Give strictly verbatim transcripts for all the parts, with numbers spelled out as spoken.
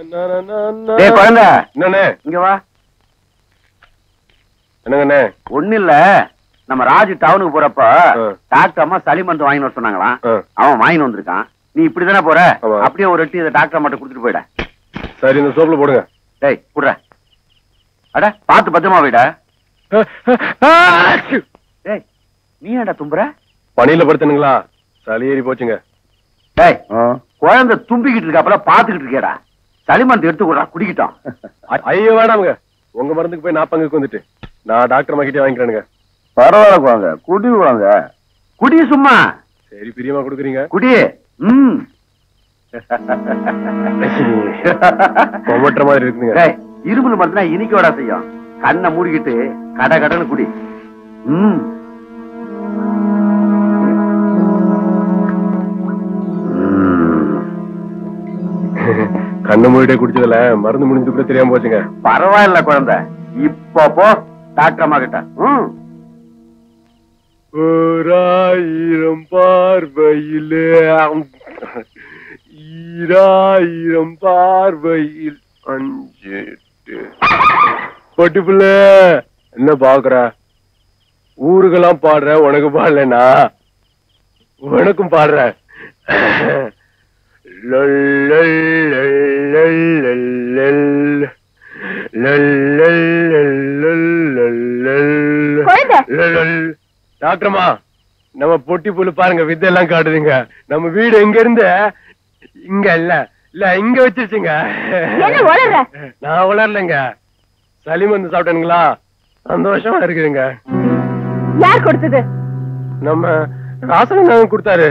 என்னங்கண்ணே ஒண்ணு இல்ல, நம்ம ராஜு டவுனுக்கு போறப்ப டாக்டர் அம்மா சளி மருந்து வாங்கி வர சொன்னாங்களாம். அவன் வாங்கிட்டு வந்திருக்கான். நீ இப்படிதானே போற, அப்படியே ஒரு ரெட்டி டாக்டர் அம்மாட்ட குடுத்துட்டு போயிட. சரி, இந்த சோப்புல போடுங்க. டேய் குடுற, அட பாத்து பத்திரமா போயிட. டேய் நீ ஏன்டா தும்புற? பணியில படுத்துனுங்களா, சளி ஏறி போச்சுங்க. டேய் குழந்தை தும்பிக்கிட்டு இருக்கா, அப்பல பாத்துக்கிட்டு இருக்கேடா. சளி மருந்து எடுத்துக்கூடா, குடிக்கிட்டான். ஐயோ வேடாமுங்க, உங்க மருந்துக்கு போய் நான் பங்குக்கு வந்துட்டு நான் டாக்டர் மாக்கிட்டே வாங்கிக்கிறேனுங்க. பரவாயில்ல குவாங்க, குடி வாங்க. குடி சும்மா சரி பிரியமா குடுக்குறீங்க, குடி. ம் மாதிரி இருக்குங்க. இரும்புல மருந்துனா இனிக்க விடா செய்யும். கண்ணை மூடிக்கிட்டு கட கடன்னு குடி. ம் கண்ணு மூடிட்டே குடிச்சதுல மருந்து முடிஞ்சு கூட தெரியாம போச்சுங்க. பரவாயில்ல குழந்தை, இப்ப போ டாக்டர் மாக்கிட்ட. ம் ஓராயிரம் பார்வையிலே ஈராயிரம் பார்வையில் அஞ்சு பொட்டுப்புள்ள என்ன பாக்குற? ஊருக்கெல்லாம் பாடுற, உனக்கு பாடலனா உனக்கும் பாடுற. டாக்டர்மா நம்ம பொட்டி புல்லு பாருங்க, வித்தை எல்லாம் காட்டுதுங்க. நம்ம வீடு எங்க இருந்து இங்க இல்ல இல்ல இங்க வச்சிருச்சுங்க. நான் வளரலங்க, சளி மருந்து சாப்பிட்டேனுங்களா, சந்தோஷமா இருக்குதுங்க. யார் கொடுத்தது? நம்ம ராசன கொடுத்தாரு.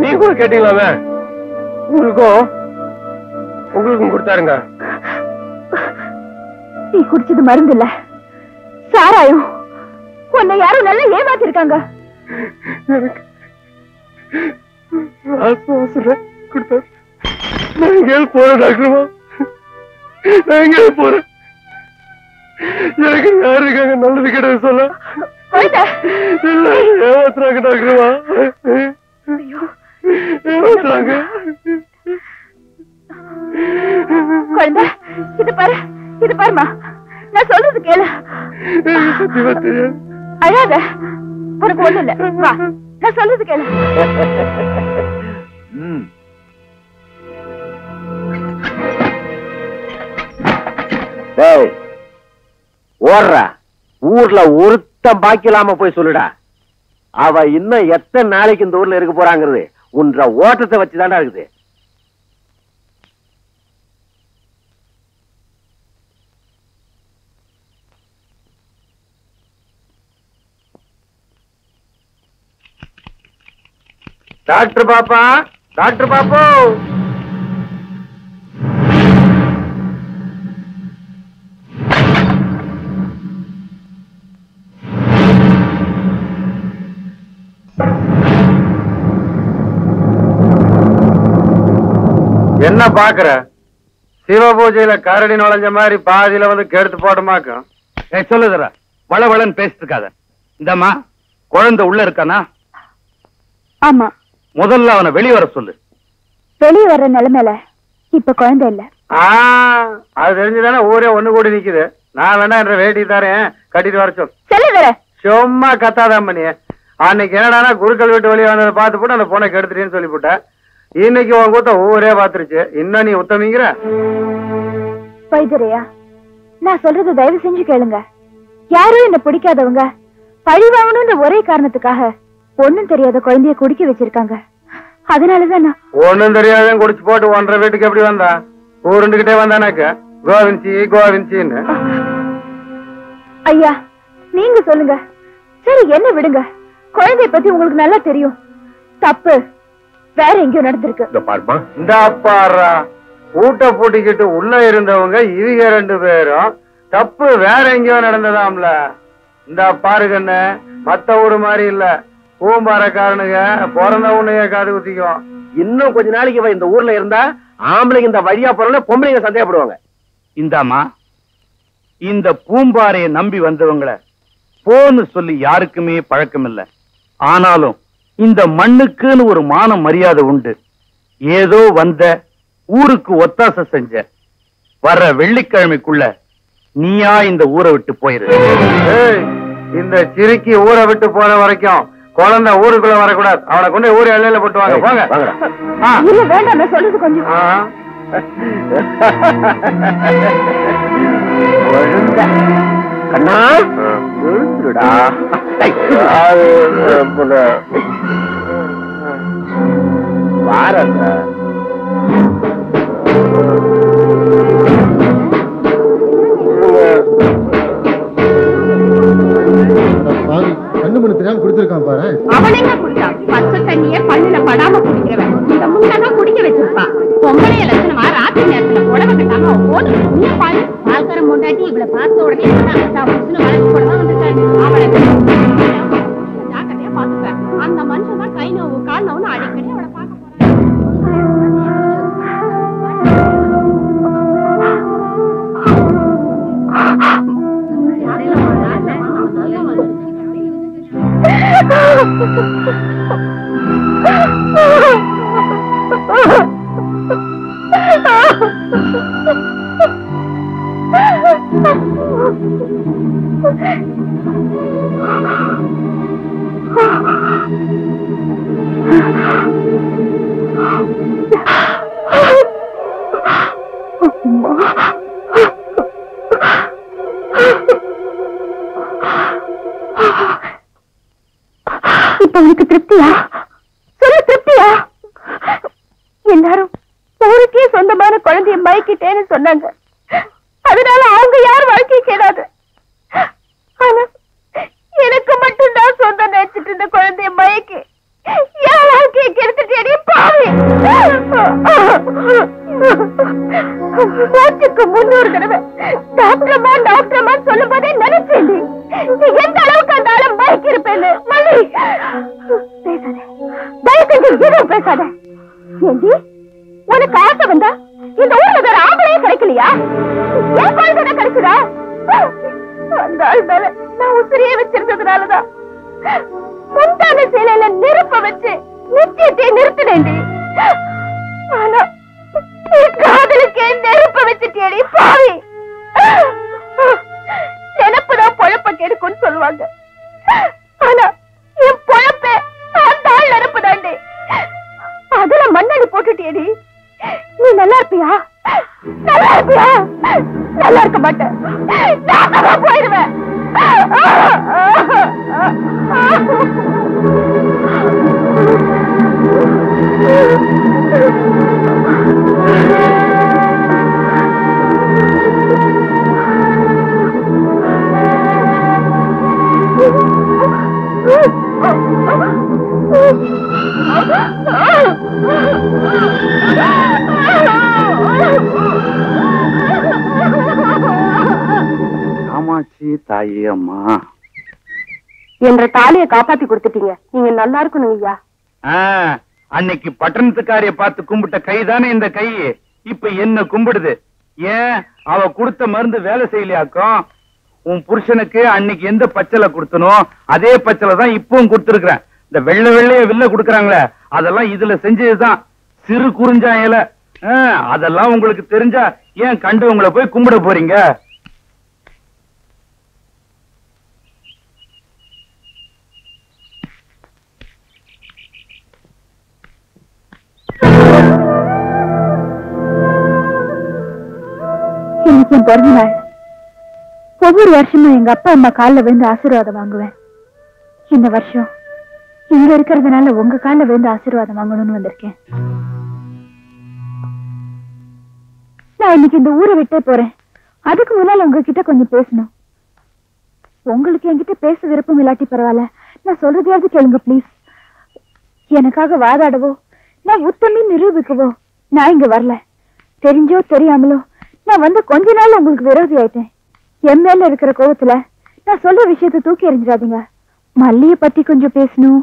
நீ கூட கேட்டீங்களாமே, உங்களுக்கும் உங்களுக்கும் கொடுத்தாருங்க. நீ குடிச்சது மருந்து இல்ல, சாராயம். உன்னை யாரும் நல்லா ஏமாத்திருக்காங்க. எனக்கு யாரு இருக்காங்க? நல்லது கிடையாது சொல்ல ஏமாத்துறாங்க டாக்டர்மா, ஏமாத்துறாங்க. குழந்தை இது பாரு, இது பாருமா, நான் சொல்றது கேளு. அழாத, உனக்கு ஒண்ணு இல்ல, வா நான் சொல்றது கேளு. ஓடுறா, ஊர்ல ஒருத்தம் பாக்கி இல்லாம போய் சொல்லுடா. அவ இன்னும் எத்தனை நாளைக்கு இந்த ஊர்ல இருக்க போறாங்கிறது உன்ற ஓட்டத்தை வச்சுதான்டா இருக்குது. டாக்டர் பாப்பா, டாக்டர் பாப்பா, என்ன பாக்குற? சிவ பூஜையில கரடி நுழைஞ்ச மாதிரி பாதியில வந்து கெடுத்து போட்டமாக்கும். சொல்லுதுற, வளவளன்னு பேசிட்டு இருக்காத. இந்தம்மா குழந்தை உள்ள இருக்கானா? ஆமா. முதல்ல அவனை வெளியே வர சொல்லு. வெளியே வர்ற நிலைமையில இப்ப குழந்தை இல்ல. அது தெரிஞ்சுதானே ஊரே ஒண்ணு கூடி நிக்குது. நான் வேணா என்ற வேட்டி தரேன், கட்டிட்டு வர சொல். சொல்லுங்க. சும்மா கத்தாதான் பண்ணிய. அன்னைக்கு என்னடா குருக்கள் வீட்டு வெளியே வந்ததை பார்த்து போட்டு அந்த பொண்ணை கெடுத்துட்டேன்னு சொல்லி போட்டேன். இன்னைக்கு உன் கூத்த ஊரே பாத்துருச்சு. இன்னும் நீ உத்தமிங்கிற பைதரையா, நான் சொல்றது தயவு செஞ்சு கேளுங்க. யாரும் என்ன பிடிக்காதவங்க பழிவாங்கணும்ன்ற ஒரே காரணத்துக்காக ஒண்ணும் தெரியாத குழந்தைய குடிக்க வச்சிருக்காங்க. அதனாலதான் ஒண்ணும் தெரியாத குடிச்சு போட்டு ஒன்றரை வீட்டுக்கு எப்படி வந்தா ஊருண்டுகிட்டே வந்தானாக்க கோவிந்தி கோவிந்தின்னு. ஐயா நீங்க சொல்லுங்க. சரி என்ன விடுங்க, குழந்தைய பத்தி உங்களுக்கு நல்லா தெரியும். தப்பு வேற எங்கயோ நடந்திருக்கு. இந்த அப்பாரா ஊட்ட பூட்டிக்கிட்டு உள்ள இருந்தவங்க இவங்க ரெண்டு பேரும் தப்பு வேற எங்கயோ நடந்ததாம்ல. இந்த பாருகன்னு மத்த ஊரு மாதிரி இல்ல, பூம்பாரக்காரனுங்க பிறந்த உன்னைய காது குத்திக்கும். இன்னும் கொஞ்ச நாளைக்கு இந்த ஊர்ல இருந்தா ஆம்பளைக்கு இந்த வழியா போறவங்க பொம்பளைங்க சந்தேகப்படுவாங்க. இந்தாமா, இந்த பூம்பாறைய நம்பி வந்தவங்களை போன்னு சொல்லி யாருக்குமே பழக்கம் இல்லை. ஆனாலும் இந்த மண்ணுக்குன்னு ஒரு மான மரியாதை உண்டு. ஏதோ வந்த ஊருக்கு ஒத்தாசை செஞ்ச. வர்ற வெள்ளிக்கிழமைக்குள்ள நீயா இந்த ஊரை விட்டு போயிரு. இந்த சிறுக்கி ஊரை விட்டு போற வரைக்கும் குழந்தை ஊருக்குள்ள வரக்கூடாது. அவனை கொண்டு ஊர் எல்லையில போட்டு வாங்க போங்க. இல்ல வேண்டாம், நான் சொல்றது கொஞ்சம் கண்ணா எழுந்துடா. வாரங்க காப்பாத்தி கொடுத்துட்டீங்க. நீங்க நல்லா இருக்கணும். அன்னைக்கு பட்டணத்துக்காரிய பார்த்து கும்பிட்ட கை தானே இந்த கை. இப்ப என்ன கும்பிடுது? ஏன் அவ கொடுத்த மருந்து வேலை செய்யலையாக்கும்? உன் புருஷனுக்கு அன்னைக்கு எந்த பச்சலை கொடுத்தனோ அதே பச்சலை தான் இப்பவும் கொடுத்துருக்கிறேன். இந்த வெள்ளை வெள்ளைய வில்ல கொடுக்குறாங்களே அதெல்லாம் இதுல செஞ்சதுதான். சிறு குறிஞ்சா இல அதெல்லாம் உங்களுக்கு தெரிஞ்சா ஏன் கண்டு உங்களை போய் கும்பிட போறீங்க? பிறந்தநாள். ஒவ்வொரு வருஷமும் எங்க அப்பா அம்மா காலில் விழுந்து ஆசீர்வாதம் வாங்குவேன். இந்த வருஷம் இங்க இருக்கிறதுனால உங்க காலில் விழுந்து ஆசீர்வாதம் வாங்கணும்னு வந்திருக்கேன். நான் இன்னைக்கு இந்த ஊரை விட்டே போறேன். அதுக்கு முன்னால உங்ககிட்ட கொஞ்சம் பேசணும். உங்களுக்கு என்கிட்ட பேச விருப்பம் இல்லாட்டி பரவாயில்ல, நான் சொல்றதையாவது கேளுங்க பிளீஸ். எனக்காக வாதாடவோ நான் உத்தமி நிரூபிக்கவோ நான் இங்க வரல. தெரிஞ்சோ தெரியாமலோ நான் வந்து கொஞ்ச நாள் உங்களுக்கு விரோதி ஆயிட்டேன். என் மேல இருக்கிற கோபத்துல நான் சொல்ற விஷயத்தை தூக்கி எறிஞ்சிடாதீங்க. மல்லிய பத்தி கொஞ்சம் பேசணும்.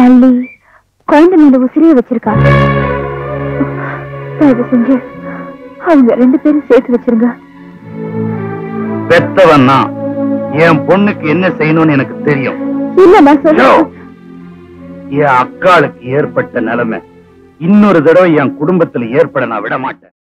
மல்லி குழந்தை மேல உசிரிய வச்சிருக்கா. தயவு செஞ்சு அவங்க ரெண்டு பேரும் சேர்த்து வச்சிருங்க. பெத்தவன் நான் என் பொண்ணுக்கு என்ன செய்யணும்னு எனக்கு தெரியும். இல்ல நான் சொல்ல என் அக்காளுக்கு ஏற்பட்ட நிலைமை இன்னொரு தடவை என் குடும்பத்துல ஏற்பட நான் விட மாட்டேன்.